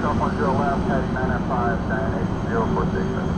Yourself on your left, heading 995-980 for 6 minutes.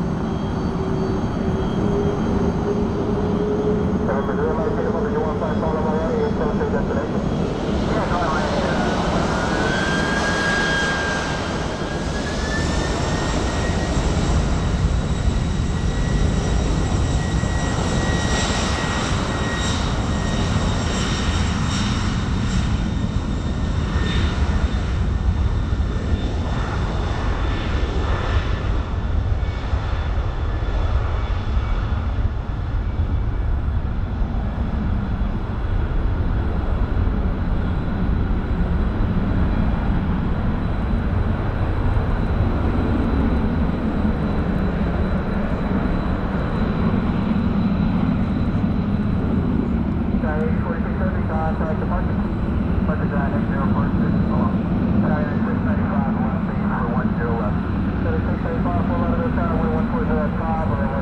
We're 140 left, 5,